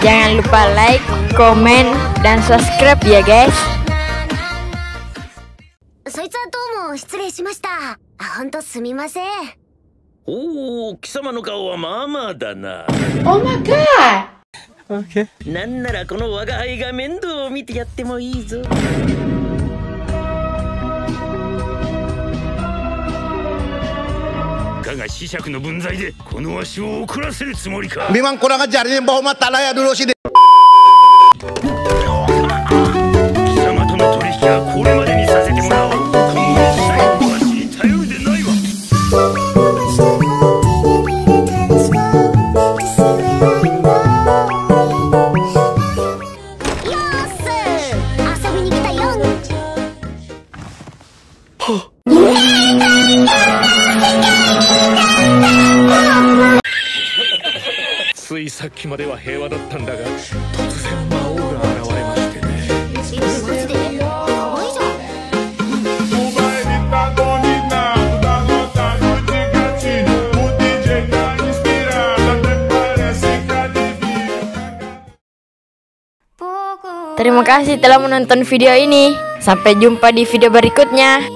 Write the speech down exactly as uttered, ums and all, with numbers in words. Jangan lupa like, komen, dan subscribe ya guys. Oh, my god. Okay. Memang kurang ajarnya bahwa mata layak dulu sini. Terima kasih telah menonton video ini. Sampai jumpa di video berikutnya.